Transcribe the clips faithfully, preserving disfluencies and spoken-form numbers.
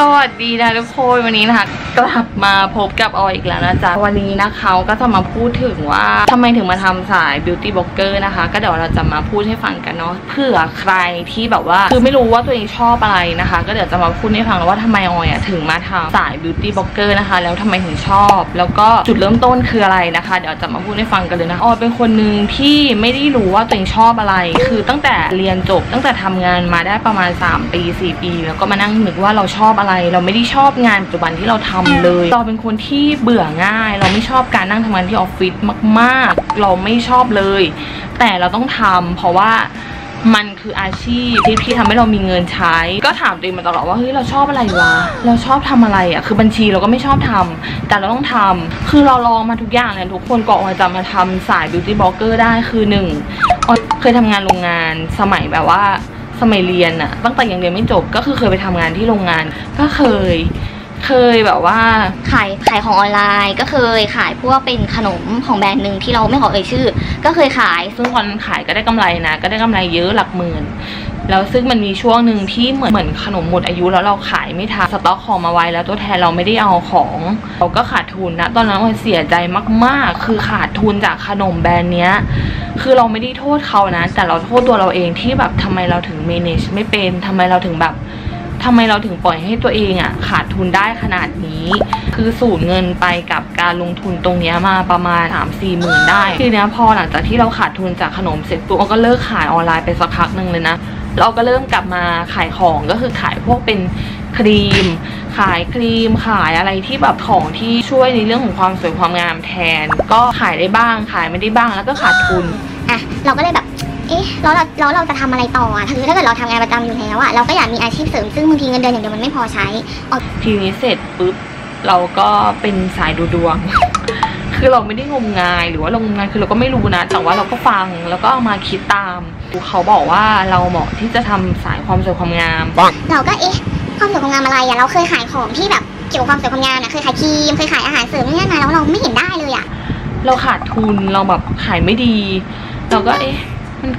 สวัสดีนะทุกคนวันนี้นะคะกลับมาพบกับออยอีกแล้วนะจ๊ะวันนี้นะเขาก็จะมาพูดถึงว่าทำไมถึงมาทำสาย beauty blogger นะคะก็เดี๋ยวเราจะมาพูดให้ฟังกันเนาะเผื่อใครที่แบบว่าคือไม่รู้ว่าตัวเองชอบอะไรนะคะก็เดี๋ยวจะมาพูดให้ฟังว่าทำไมออยถึงมาทำสาย beauty blogger นะคะแล้วทำไมถึงชอบแล้วก็จุดเริ่มต้นคืออะไรนะคะเดี๋ยวจะมาพูดให้ฟังกันเลยนะออยเป็นคนหนึ่งที่ไม่ได้รู้ว่าตัวเองชอบอะไรคือตั้งแต่เรียนจบตั้งแต่ทำงานมาได้ประมาณสามปีสี่ปีแล้วก็มานั่งนึกว่าเราชอบอะไรเราไม่ได้ชอบงานปัจจุบันที่เราทำเลยเราเป็นคนที่เบื่อง่ายเราไม่ชอบการนั่งทำงานที่ออฟฟิศมากๆเราไม่ชอบเลยแต่เราต้องทำเพราะว่ามันคืออาชีพที่พี่ทำให้เรามีเงินใช้ก็ถามตัวเองมาตลอดว่าเฮ้ยเราชอบอะไรวะเราชอบทำอะไรอ่ะคือบัญชีเราก็ไม่ชอบทำแต่เราต้องทำคือเราลองมาทุกอย่างเลยทุกคนก็ออยจะมาทำสาย beauty blogger ได้คือหนึ่งออยเคยทำงานโรงงานสมัยแบบว่าสมัยเรียนอะตั้งแต่ยังเรียนไม่จบก็คือเคยไปทำงานที่โรงงานก็เคยเคยแบบว่าขายขายของออนไลน์ก็เคยขายพวกเป็นขนมของแบรนด์หนึ่งที่เราไม่ขอเอ่ยชื่อก็เคยขายซึ่งตอนขายก็ได้กำไรนะก็ได้กำไรเยอะหลักหมื่นแล้วซึ่งมันมีช่วงหนึ่งที่เหมือนเหมือนขนมหมดอายุแล้วเราขายไม่ทันสต็อกของมาไว้แล้วตัวแทนเราไม่ได้เอาของเราก็ขาดทุนนะตอนนั้นมันเสียใจมากๆคือขาดทุนจากขนมแบรนด์เนี้ยคือเราไม่ได้โทษเขานะแต่เราโทษตัวเราเองที่แบบทำไมเราถึง manage ไม่เป็นทำไมเราถึงแบบทำไมเราถึงปล่อยให้ตัวเองอ่ะขาดทุนได้ขนาดนี้คือสูญเงินไปกับการลงทุนตรงนี้มาประมาณ สามถึงสี่ หมื่นได้ทีนี้พอหลังจากที่เราขาดทุนจากขนมเสร็จปุ๊บก็เลิกขายออนไลน์ไปสักพักหนึ่งเลยนะเราก็เริ่มกลับมาขายของก็คือขายพวกเป็นครีมขายครีมขายอะไรที่แบบของที่ช่วยในเรื่องของความสวยความงามแทนก็ขายได้บ้างขายไม่ได้บ้างแล้วก็ขาดทุนอ่ะเราก็เลยแบบเอ๊ะแล้วเราแล้วเราจะทำอะไรต่ออ่ะคือถ้าเกิดเราทำงานประจำอยู่แล้วอ่ะเราก็อยากมีอาชีพเสริมซึ่งบางทีเงินเดือนอย่างเดียวมันไม่พอใช้ทีนี้เสร็จปุ๊บเราก็เป็นสายดูดวง คือเราไม่ได้งมงายหรือว่าเรางมงายคือเราก็ไม่รู้นะแต่ว่าเราก็ฟังแล้วก็เอามาคิดตามเขาบอกว่าเราเหมาะที่จะทำสายความสวยความงามเราก็เอ๊ะความสวยความงามอะไรอ่ะเราเคยขายของที่แบบเกี่ยวกับความสวยความงามนะเคยขายครีมเคยขายอาหารเสริมนี่นะแล้วเราไม่เห็นได้เลยอ่ะเราขาดทุนเราแบบขายไม่ดีเราก็เอ๊ะมัน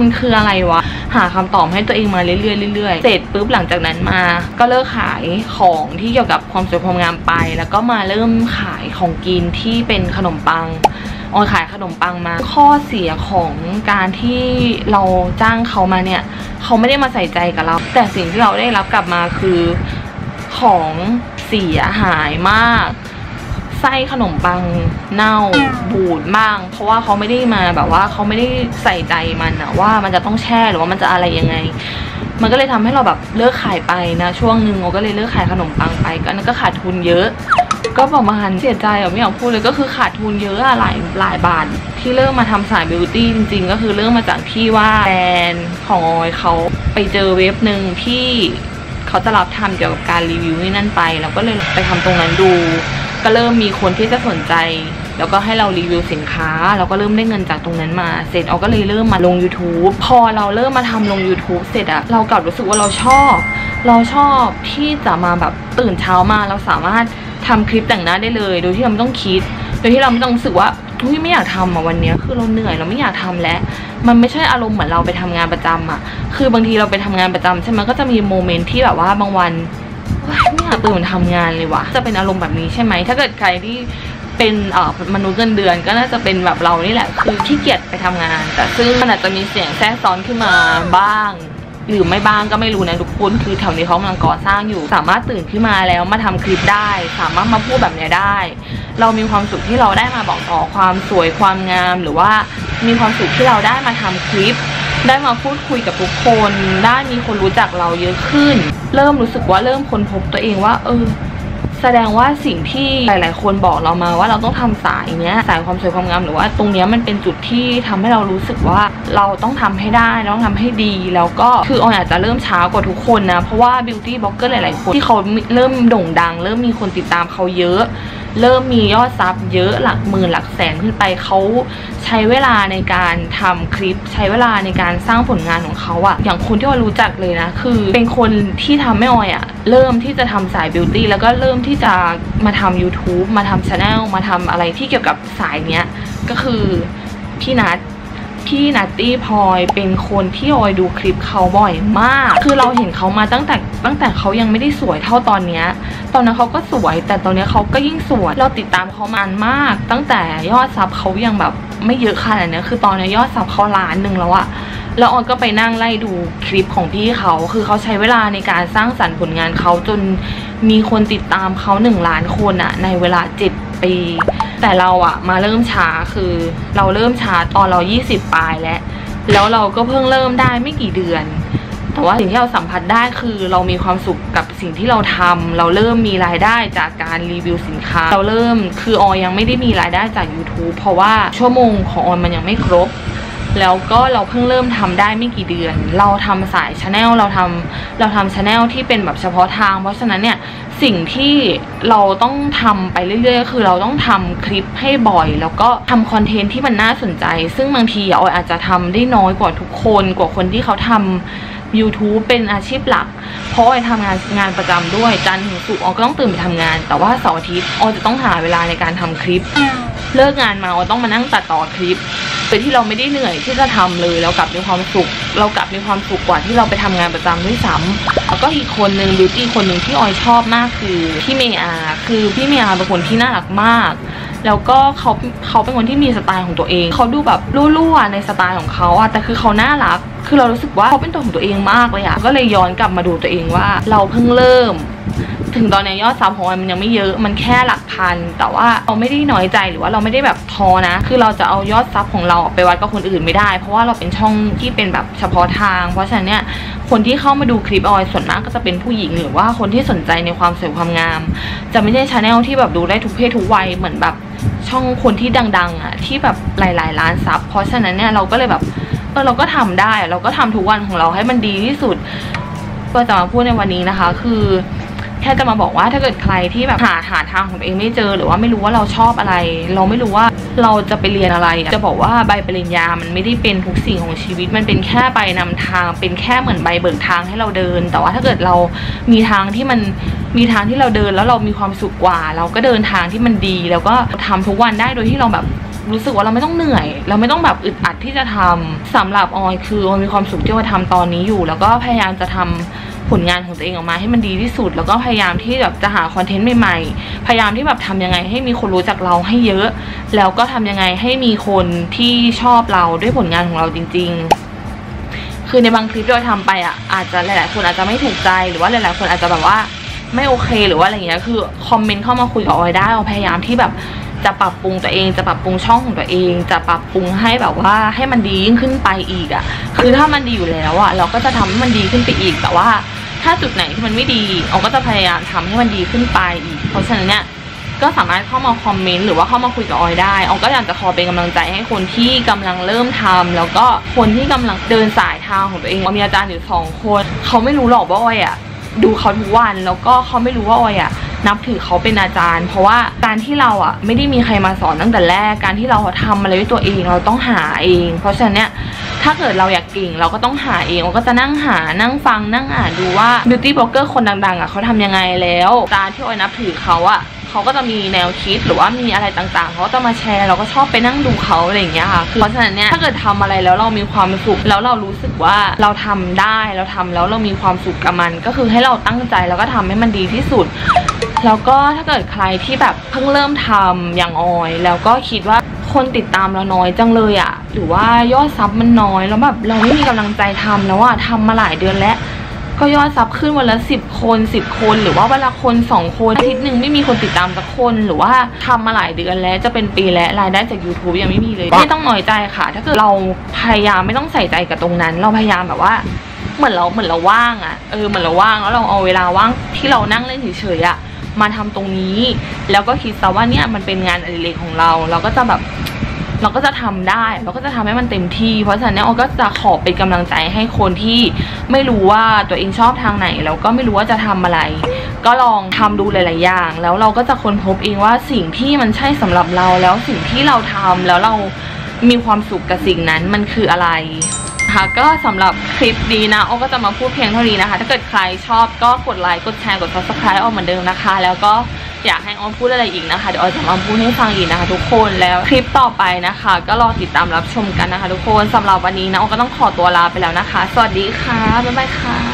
มันคืออะไรวะหาคำตอบให้ตัวเองมาเรื่อยๆเรื่อยๆเสร็จปุ๊บหลังจากนั้นมาก็เลิกขายของที่เกี่ยวกับความสวยความงามไปแล้วก็มาเริ่มขายของกินที่เป็นขนมปังออยขายขนมปังมาข้อเสียของการที่เราจ้างเขามาเนี่ยเขาไม่ได้มาใส่ใจกับเราแต่สิ่งที่เราได้รับกลับมาคือของเสียหายมากไส้ขนมปังเน่าบูดบ้างเพราะว่าเขาไม่ได้มาแบบว่าเขาไม่ได้ใส่ใจมันอะว่ามันจะต้องแช่หรือว่ามันจะอะไรยังไงมันก็เลยทำให้เราแบบเลิกขายไปนะช่วงนึงเราก็เลยเลิกขายขนมปังไปก็นั้นก็ขาดทุนเยอะก็ประมาณเสียใจอะไม่อยากพูดเลยก็คือขาดทุนเยอะหลายหลายบาทที่เริ่มมาทำสายบิวตี้จริงๆก็คือเริ่มมาจากที่ว่าแบรนด์ของออยเขาไปเจอเว็บหนึ่งที่เขาจะรับทำเกี่ยวกับการรีวิวนี่นั่นไปเราก็เลยไปทำตรงนั้นดูก็เริ่มมีคนที่จะสนใจแล้วก็ให้เรารีวิวสินค้าเราก็เริ่มได้เงินจากตรงนั้นมาเสร็จเราก็เลยเริ่มมาลง ยูทูบ พอเราเริ่มมาทำลง ยูทูบ เสร็จอะเรากลับรู้สึกว่าเราชอบเราชอบที่จะมาแบบตื่นเช้ามาเราสามารถทำคลิปแต่งหน้าได้เลยโดยที่เราไม่ต้องคิดโดยที่เราไม่ต้องรู้สึกว่าทุยไม่อยากทำอะวันนี้คือเราเหนื่อยเราไม่อยากทำแล้วมันไม่ใช่อารมณ์เหมือนเราไปทำงานประจำอะคือบางทีเราไปทำงานประจำใช่ไหมก็จะมีโมเมนต์ที่แบบว่าบางวันไม่อยากตื่นมาทำงานเลยวะจะเป็นอารมณ์แบบนี้ใช่ไหมถ้าเกิดใครที่เป็นมนุษย์เงินเดือนก็น่าจะเป็นแบบเรานี่แหละคือขี้เกียจไปทำงานแต่ซึ่งมันอาจจะมีเสียงแทรกซ้อนขึ้นมาบ้างหรือไม่บ้างก็ไม่รู้นะทุกคนคือแถวนี้เขากำลังก่อสร้างอยู่สามารถตื่นขึ้นมาแล้วมาทำคลิปได้สามารถมาพูดแบบนี้ได้เรามีความสุขที่เราได้มาบอกต่อความสวยความงามหรือว่ามีความสุขที่เราได้มาทำคลิปได้มาพูดคุยกับทุกคนได้มีคนรู้จักเราเยอะขึ้นเริ่มรู้สึกว่าเริ่มค้นพบตัวเองว่าเออแสดงว่าสิ่งที่หลายๆคนบอกเรามาว่าเราต้องทำสายเนี้ยสายความสวยความงามหรือว่าตรงเนี้ยมันเป็นจุดที่ทำให้เรารู้สึกว่าเราต้องทำให้ได้ต้องทำให้ดีแล้วก็คือออยอาจจะเริ่มช้ากว่าทุกคนนะเพราะว่าบิวตี้บล็อกเกอร์หลายๆคนที่เขาเริ่มโด่งดังเริ่มมีคนติดตามเขาเยอะเริ่มมียอดซับเยอะหลักหมื่นหลักแสนขึ้นไปเขาใช้เวลาในการทำคลิปใช้เวลาในการสร้างผลงานของเขาอะอย่างคนที่ออยรู้จักเลยนะคือเป็นคนที่ทำให้ออยอะเริ่มที่จะทำสายบิวตี้แล้วก็เริ่มที่จะมาทำ ยูทูบ มาทำ ชาแนล มาทำอะไรที่เกี่ยวกับสายเนี้ยก็คือพี่นัท พี่นัตตี้พลอยเป็นคนที่ออยดูคลิปเขาบ่อยมากคือเราเห็นเขามาตั้งแต่ตั้งแต่เขายังไม่ได้สวยเท่าตอนเนี้ยตอนนั้นเขาก็สวยแต่ตอนนี้เขาก็ยิ่งสวยเราติดตามเขามานมากตั้งแต่ยอดซับเขายังแบบไม่เยอะขนาดนี้คือตอนนี้ยอดซับเขาล้านหนึ่งแล้วอะแล้วออยก็ไปนั่งไล่ดูคลิปของพี่เขาคือเขาใช้เวลาในการสร้างสรรค์ผลงานเขาจนมีคนติดตามเขาหนึ่งล้านคนอะในเวลาเจ็ดปีแต่เราอะมาเริ่มช้าคือเราเริ่มช้าตอนเรายี่สิบปลายแล้วแล้วเราก็เพิ่งเริ่มได้ไม่กี่เดือนแต่ว่าสิ่งที่เราสัมผัสได้คือเรามีความสุขกับสิ่งที่เราทำเราเริ่มมีรายได้จากการรีวิวสินค้าเราเริ่มคือออยยังไม่ได้มีรายได้จาก ยูทูบ เพราะว่าชั่วโมงของออยมันยังไม่ครบแล้วก็เราเพิ่งเริ่มทำได้ไม่กี่เดือนเราทำสาย ชาแนล เราทำเราทำ ชาแนล ที่เป็นแบบเฉพาะทางเพราะฉะนั้นเนี่ยสิ่งที่เราต้องทำไปเรื่อยๆคือเราต้องทำคลิปให้บ่อยแล้วก็ทำคอนเทนต์ที่มันน่าสนใจซึ่งบางทีออยอาจจะทำได้น้อยกว่าทุกคนกว่าคนที่เขาทำ ยูทูบ เป็นอาชีพหลักเพราะออยทำงานงานประจำด้วยจันทร์ถึงศุกร์ออยก็ต้องตื่นไปทำงานแต่ว่าเสาร์อาทิตย์ออยจะต้องหาเวลาในการทำคลิปเลิกงานมาออยต้องมานั่งตัดต่อคลิปโดยที่เราไม่ได้เหนื่อยที่จะทำเลยเรากลับมีความสุขเรากลับมีความสุขกว่าที่เราไปทำงานประจำด้วยซ้ำแล้วก็อีกคนหนึ่งบิวตี้คนหนึ่งที่ออยชอบมากคือพี่เมอาคือพี่เมอาเป็นคนที่น่ารักมากแล้วก็เขาเขาเป็นคนที่มีสไตล์ของตัวเองเขาดูแบบรั่วๆในสไตล์ของเขาอะแต่คือเขาน่ารักคือเรารู้สึกว่าเขาเป็นตัวของตัวเองมากเลยอะก็เลยย้อนกลับมาดูตัวเองว่าเราเพิ่งเริ่มถึงตอนนี้ยอดซับของออยมันยังไม่เยอะมันแค่หลักพันแต่ว่าเราไม่ได้น้อยใจหรือว่าเราไม่ได้แบบท้อนะคือเราจะเอายอดซับของเราไปวัดกับคนอื่นไม่ได้เพราะว่าเราเป็นช่องที่เป็นแบบเฉพาะทางเพราะฉะนั้นเนี่ยคนที่เข้ามาดูคลิปออยส่วนมากก็จะเป็นผู้หญิงหรือว่าคนที่สนใจในความสวยความงามจะไม่ใช่ชาแนลที่แบบดูได้ทุกเพศทุกวัยเหมือนแบบช่องคนที่ดังๆอ่ะที่แบบหลายๆล้านซับเพราะฉะนั้นเนี่ยเราก็เลยแบบเออเราก็ทำได้เราก็ทำทุกวันของเราให้มันดีที่สุดก็จะมาพูดในวันนี้นะคะคือแค่จะมาบอกว่าถ้าเกิดใครที่แบบหาหาทางของตัวเองไม่เจอหรือว่าไม่รู้ว่าเราชอบอะไรเราไม่รู้ว่าเราจะไปเรียนอะไรจะบอกว่าใบปริญญามันไม่ได้เป็นทุกสิ่งของชีวิตมันเป็นแค่ใบนำทางเป็นแค่เหมือนใบเบิกทางให้เราเดินแต่ว่าถ้าเกิดเรามีทางที่มันมีทางที่เราเดินแล้วเรามีความสุขกว่าเราก็เดินทางที่มันดีแล้วก็ทำทุกวันได้โดยที่เราแบบรู้สึกว่าเราไม่ต้องเหนื่อยเราไม่ต้องแบบอึดอัดที่จะทำสำหรับออยคือออยมีความสุขที่จะทำตอนนี้อยู่แล้วก็พยายามจะทำผลงานของตัวเองออกมาให้มันดีที่สุดแล้วก็พยายามที่แบบจะหาคอนเทนต์ใหม่ๆพยายามที่แบบทำยังไงให้มีคนรู้จักเราให้เยอะแล้วก็ทำยังไงให้มีคนที่ชอบเราด้วยผลงานของเราจริงๆคือในบางคลิปที่เราทำไปอ่ะอาจจะหลายๆคนอาจจะไม่ถูกใจหรือว่าหลายๆคนอาจจะแบบว่าไม่โอเคหรือว่าอะไรอย่างเงี้ยคือคอมเมนต์เข้ามาคุยกับออยได้เราพยายามที่แบบจะปรับปรุงตัวเองจะปรับปรุงช่องของตัวเองจะปรับปรุงให้แบบว่าให้มันดียิ่งขึ้นไปอีกอ่ะคือถ้ามันดีอยู่แล้วอ่ะเราก็จะทำให้มันดีขึ้นไปอีกแต่ว่าถ้าจุดไหนที่มันไม่ดีเราก็จะพยายามทำให้มันดีขึ้นไปอีกเพราะฉะนั้นเนี่ยก็สามารถเข้ามาคอมเมนต์หรือว่าเข้ามาคุยกับออยได้ออยก็อยากจะขอเป็นกำลังใจให้คนที่กำลังเริ่มทำแล้วก็คนที่กำลังเดินสายทางของตัวเองออยมีอาจารย์อยู่สองคนเขาไม่รู้หรอกว่าออยอ่ะดูเขาทุกวันแล้วก็เขาไม่รู้ว่าออยอ่ะนับถือเขาเป็นอาจารย์เพราะว่าการที่เราอ่ะไม่ได้มีใครมาสอนตั้งแต่แรกการที่เราทำอะไรด้วยตัวเองเราต้องหาเองเพราะฉะนั้นเนี่ยถ้าเกิดเราอยากเก่งเราก็ต้องหาเองเราก็จะนั่งหานั่งฟังนั่งอ่านดูว่า บิวตี้ บล็อกเกอร์ คนดังๆอ่ะเขาทำยังไงแล้วอาจารย์ที่ออยนับถือเขาอ่ะเขาก็จะมีแนวคิดหรือว่ามีอะไรต่างๆเขาจะมาแชร์เราก็ชอบไปนั่งดูเขาอะไรอย่างเงี้ยค่ะเพราะฉะนั้นเนี่ยถ้าเกิดทำอะไรแล้วเรามีความสุขแล้วเรารู้สึกว่าเราทำได้เราทำแล้วเรามีความสุขกับมันก็คือให้เราตั้งใจแล้วก็ทำให้มันดีที่สุดแล้วก็ถ้าเกิดใครที่แบบเพิ่งเริ่มทำอย่างออยแล้วก็คิดว่าคนติดตามเราน้อยจังเลยอะหรือว่ายอดซับมันน้อยแล้วแบบเราไม่มีกำลังใจทำแล้วอะทำมาหลายเดือนแล้วก็ยอดซับขึ้นวันละสิบคนสิบคนหรือว่าวันละคนสองคนอาทิตย์หนึ่งไม่มีคนติดตามสักคนหรือว่าทำมาหลายเดือนแล้วจะเป็นปีแล้วรายได้จาก ยูทูบ ยังไม่มีเลยไม่ต้องน้อยใจค่ะถ้าเกิดเราพยายามไม่ต้องใส่ใจกับตรงนั้นเราพยายามแบบว่าเหมือนเราเหมือนเราว่างอะเออเหมือนเราว่างแล้วเราเอาเวลาว่างที่เรานั่งเล่นเฉยๆอะมาทำตรงนี้แล้วก็คิดซะว่าเนี่ยมันเป็นงานอดิเรกของเราเราก็จะแบบเราก็จะทำได้เราก็จะทำให้มันเต็มที่เพราะฉะนั้นเนี่ยออยก็จะขอเป็นกำลังใจให้คนที่ไม่รู้ว่าตัวเองชอบทางไหนแล้วก็ไม่รู้ว่าจะทำอะไรก็ลองทำดูหลายๆอย่างแล้วเราก็จะค้นพบเองว่าสิ่งที่มันใช่สำหรับเราแล้วสิ่งที่เราทำแล้วเรามีความสุขกับสิ่งนั้นมันคืออะไรก็สำหรับคลิปนี้นะออยก็จะมาพูดเพียงเท่านี้นะคะถ้าเกิดใครชอบก็กดไลค์กดแชร์กด ซับสไครบ์ ออยเหมือนเดิมนะคะแล้วก็ อยากให้ออมพูดอะไรอีกนะคะเดี๋ยวออมจะมาพูดให้ฟังอีกนะคะทุกคนแล้วคลิปต่อไปนะคะก็รอติดตามรับชมกันนะคะทุกคนสำหรับวันนี้นะออมก็ต้องขอตัวลาไปแล้วนะคะสวัสดีค่ะบ๊ายบายค่ะ